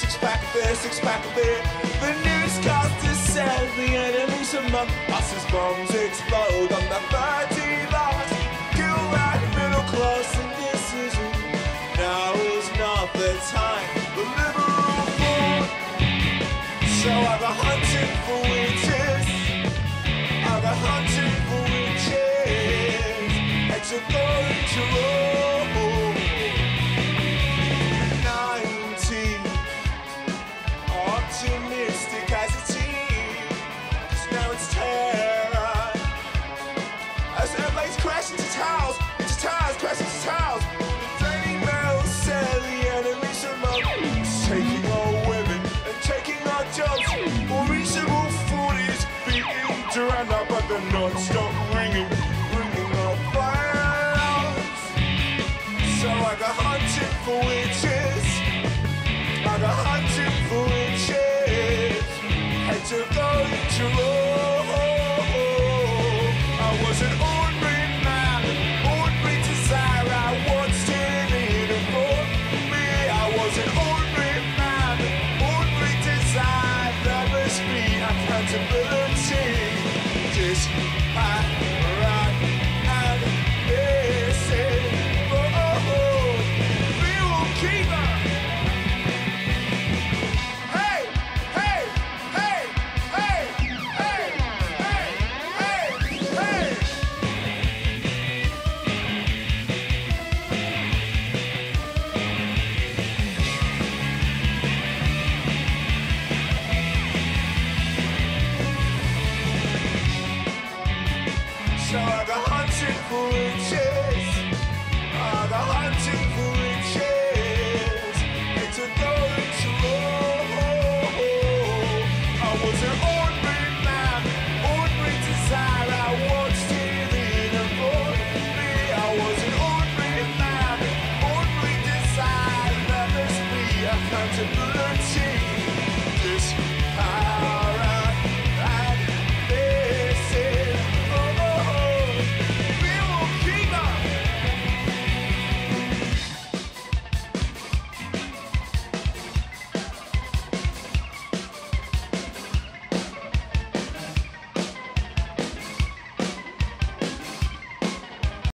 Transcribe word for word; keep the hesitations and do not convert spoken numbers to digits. beer, six pack of beer, six pack of beer. The newscaster says the enemy's among us as bombs explode on the thirty lines. Kill that middle class indecision. Now is not the time for liberal food. So I'm a hunting for witches. I'm a hunting for witches. It's a going to optimistic as a team, 'cause now it's terror. As airplanes crash into towers, into towers, crash into towers. The Daily Mail said the enemy's among us, taking our women and taking our jobs. More reasonable food is being drowned out by the non-stop ringing, ringing our bells. So I go hunting for witches. I go hunting for witches. To go to Rome. I was an ordinary man, ordinary desire. I watched it in a room. Me, I was an ordinary man, ordinary desire. That must be accountability. Just I right and listen. Oh, we will keep up. So I go hunting for witches. I go hunting for witches. It's a going to roll. I was an ordinary man, ordinary desire. I watched it in a book. Me, I was an ordinary man, ordinary desire. That must be accountability. This.